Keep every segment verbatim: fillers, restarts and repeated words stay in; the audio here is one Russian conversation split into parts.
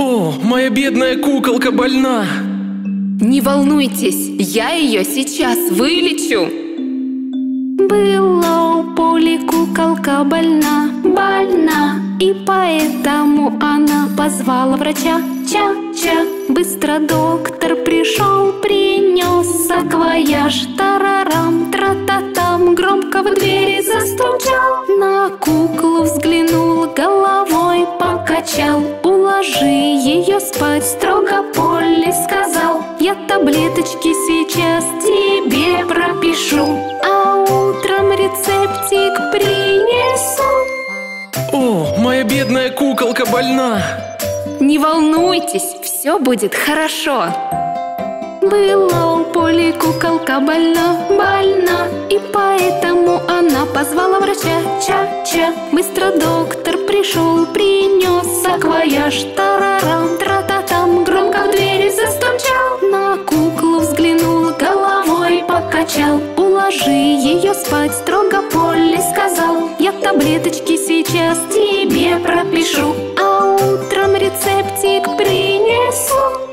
О, моя бедная куколка больна. Не волнуйтесь, я ее сейчас вылечу. Была у Полли куколка больна, больна, и поэтому она позвала врача. Ча-ча, быстро доктор пришел, принес саквояж, тарарам, тра-та-там, громко в двери застучал. На куклу взглянул, головой покачал, уложи ее спать, строго Полли сказал. Я таблеточки сейчас тебе пропишу, а утром рецептик принесу. О, моя бедная куколка больна. Не волнуйтесь, все будет хорошо. Была у Полли куколка больна, больна, и поэтому она позвала врача. Ча-ча, быстро доктор пришел, принес саквояж, тарарам, тра-та-там, громко в двери застучал. На куклу взглянул, головой покачал, уложи ее спать, строго Полли сказал. Я таблеточки сейчас тебе пропишу, а утром рецептик принесу.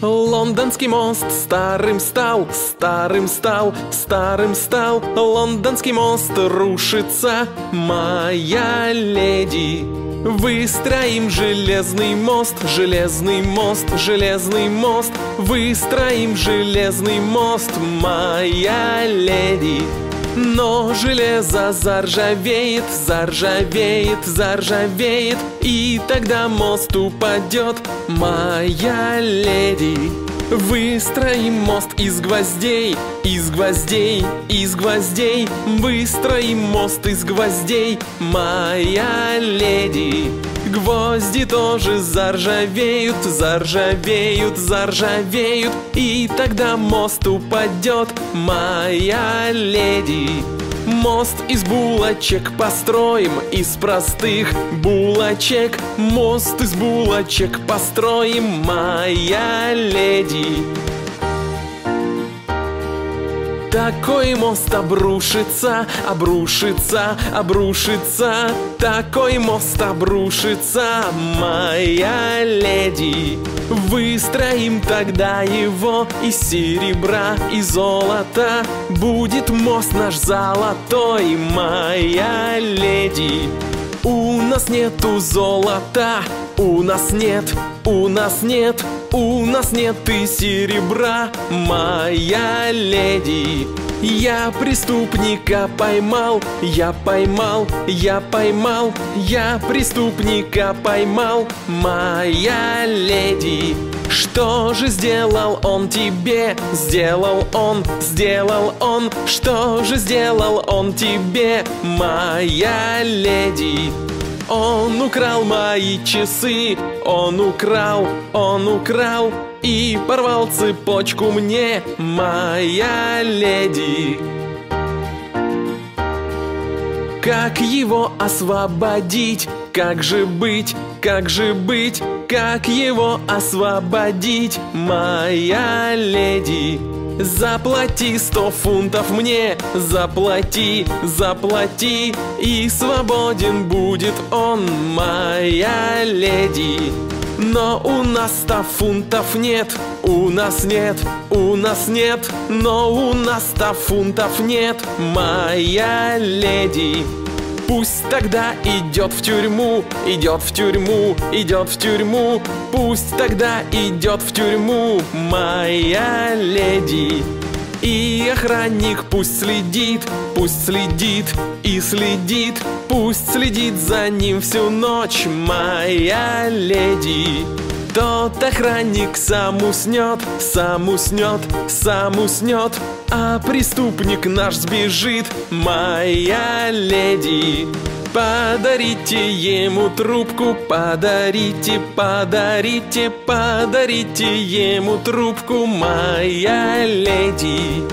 Лондонский мост старым стал, старым стал, старым стал. Лондонский мост рушится, моя леди. Выстроим железный мост, железный мост, железный мост. Выстроим железный мост, моя леди. Но железо заржавеет, заржавеет, заржавеет, и тогда мост упадет, моя леди. Выстроим мост из гвоздей, из гвоздей, из гвоздей. Выстроим мост из гвоздей, моя леди. Гвозди тоже заржавеют, заржавеют, заржавеют, и тогда мост упадет, моя леди. Мост из булочек построим, из простых булочек. Мост из булочек построим, моя леди. Такой мост обрушится, обрушится, обрушится. Такой мост обрушится, моя леди. Выстроим тогда его из серебра и золота. Будет мост наш золотой, моя леди. У нас нету золота, у нас нет, у нас нет. У нас нет и серебра, моя леди. Я преступника поймал, я поймал, я поймал. Я преступника поймал, моя леди. Что же сделал он тебе? Сделал он, сделал он. Что же сделал он тебе, моя леди? Он украл мои часы, он украл, он украл, и порвал цепочку мне, моя леди. Как его освободить? Как же быть? Как же быть? Как его освободить, моя леди? Заплати сто фунтов мне, заплати, заплати, и свободен будет он, моя леди. Но у нас ста фунтов нет, у нас нет, у нас нет. Но у нас ста фунтов нет, моя леди. Пусть тогда идет в тюрьму, идет в тюрьму, идет в тюрьму. Пусть тогда идет в тюрьму, моя леди. И охранник пусть следит, пусть следит и следит. Пусть следит за ним всю ночь, моя леди. Тот охранник сам уснет, сам уснет, сам уснет, а преступник наш сбежит, моя леди. Подарите ему трубку, подарите, подарите, подарите ему трубку, моя леди.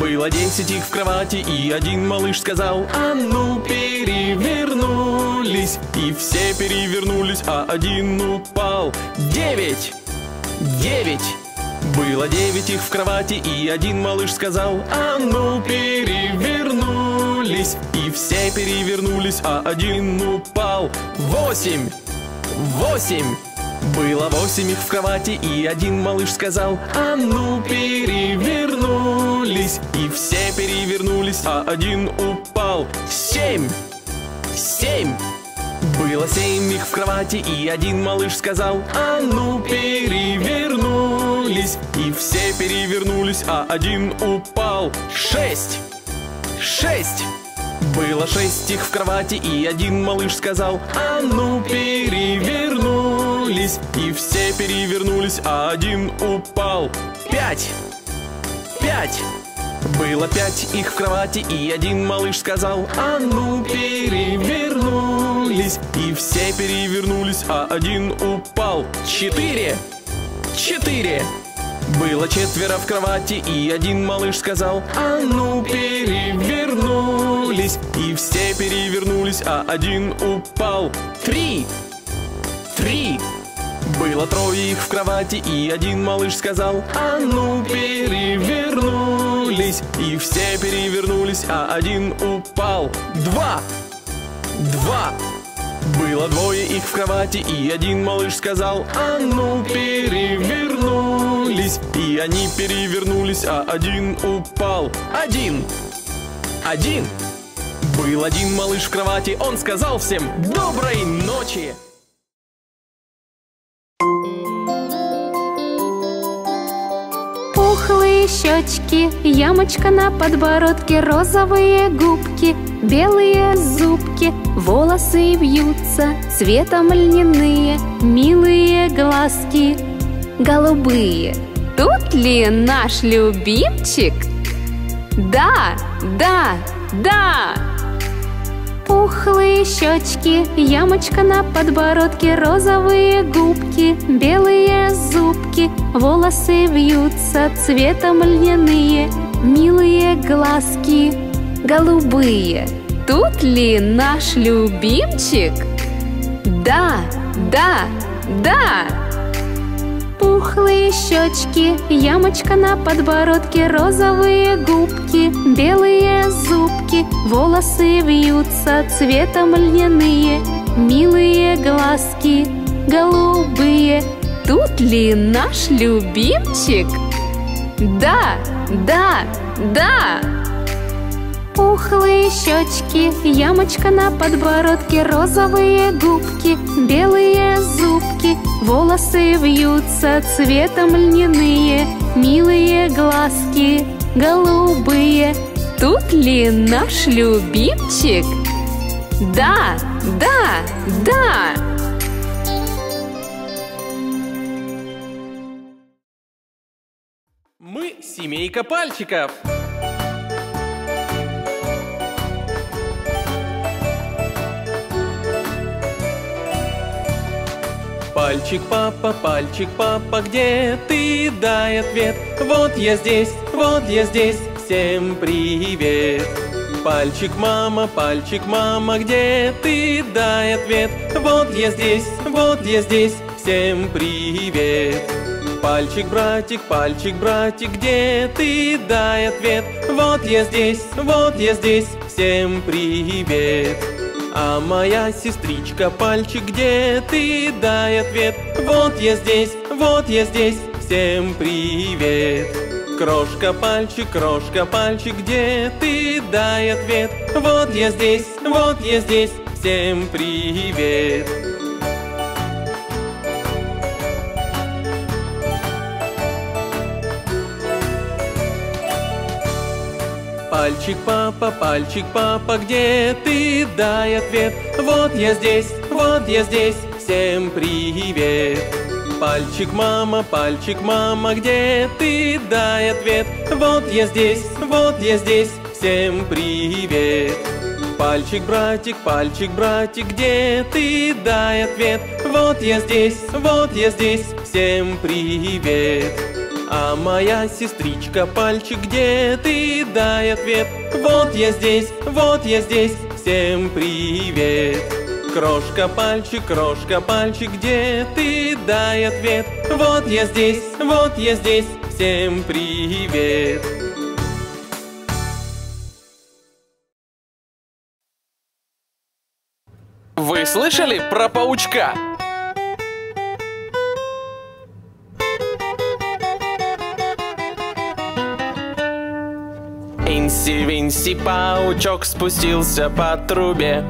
Было десять их в кровати, и один малыш сказал: а ну перевернулись. И все перевернулись, а один упал. Девять! Девять! Было девять их в кровати, и один малыш сказал: а ну перевернулись. И все перевернулись, а один упал. Восемь! Восемь! Было восемь их в кровати, и один малыш сказал: а ну перевернулись. И все перевернулись, а один упал. Семь! Семь! Было семь их в кровати, и один малыш сказал: а ну перевернулись. И все перевернулись, а один упал. Шесть! Шесть! Было шесть их в кровати, и один малыш сказал: а ну перевернулись. И все перевернулись, а один упал. Пять! Пять! Было пять их в кровати, и один малыш сказал: а ну перевернулись. И все перевернулись, а один упал. Четыре! Четыре! Было четверо в кровати, и один малыш сказал: а ну перевернулись. И все перевернулись, а один упал. Три! Три! Было трое их в кровати, и один малыш сказал: а ну перевернулись. И все перевернулись, а один упал. Два! Два! Было двое их в кровати, и один малыш сказал: а ну перевернулись. И они перевернулись, а один упал. Один! Один! Был один малыш в кровати, он сказал всем: доброй ночи! Пухлые щечки, ямочка на подбородке, розовые губки, белые зубки, волосы вьются цветом льняные, милые глазки голубые. Тут ли наш любимчик? Да, да, да! Пухлые щечки, ямочка на подбородке, розовые губки, белые зубки, волосы вьются цветом льняные, милые глазки голубые. Тут ли наш любимчик? Да, да, да! Пухлые щечки, ямочка на подбородке, розовые губки, белые зубки, волосы вьются цветом льняные, милые глазки голубые. Тут ли наш любимчик? Да, да, да! Пухлые щечки, ямочка на подбородке, розовые губки, белые зубки, волосы вьются цветом льняные, милые глазки голубые. Тут ли наш любимчик? Да, да, да! Мы семейка пальчиков! Пальчик, папа, пальчик, папа, где ты? Дай ответ. Вот я здесь, вот я здесь, всем привет. Пальчик, мама, пальчик, мама, где ты? Дай ответ. Вот я здесь, вот я здесь, всем привет. Пальчик, братик, пальчик, братик, где ты? Дай ответ. Вот я здесь, вот я здесь, всем привет. А моя сестричка, пальчик, где ты? Дай ответ. Вот я здесь, вот я здесь, всем привет. Крошка, пальчик, крошка, пальчик, где ты? Дай ответ. Вот я здесь, вот я здесь, всем привет. Пальчик, папа, пальчик, папа, где ты? Дай ответ. Вот я здесь, вот я здесь, всем привет. Пальчик, мама, пальчик, мама, где ты? Дай ответ. Вот я здесь, вот я здесь, всем привет. Пальчик, братик, пальчик, братик, где ты? Дай ответ. Вот я здесь, вот я здесь, всем привет. А моя сестричка пальчик, где ты? Дай ответ. Вот я здесь, вот я здесь, всем привет. Крошка пальчик, крошка пальчик, где ты? Дай ответ. Вот я здесь, вот я здесь, всем привет. Вы слышали про паучка? Инси-винси паучок спустился по трубе.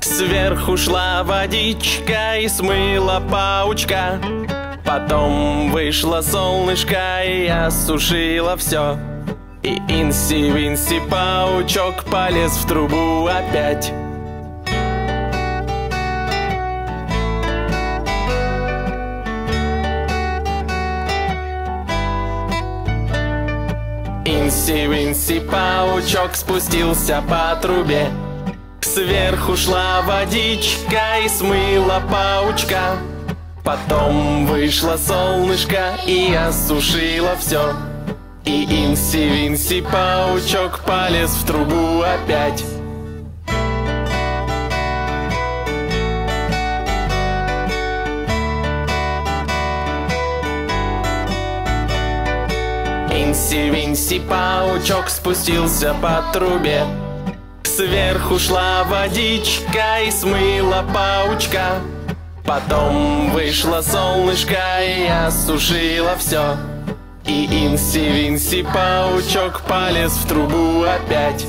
Сверху шла водичка и смыла паучка. Потом вышло солнышко и осушило все. И инси-винси паучок полез в трубу опять. Инси-винси паучок спустился по трубе. Сверху шла водичка и смыла паучка. Потом вышло солнышко и осушило все. И инси-винси паучок полез в трубу опять. Инси-винси паучок спустился по трубе. Сверху шла водичка и смыла паучка. Потом вышло солнышко и осушило все. И инси-винси паучок полез в трубу опять.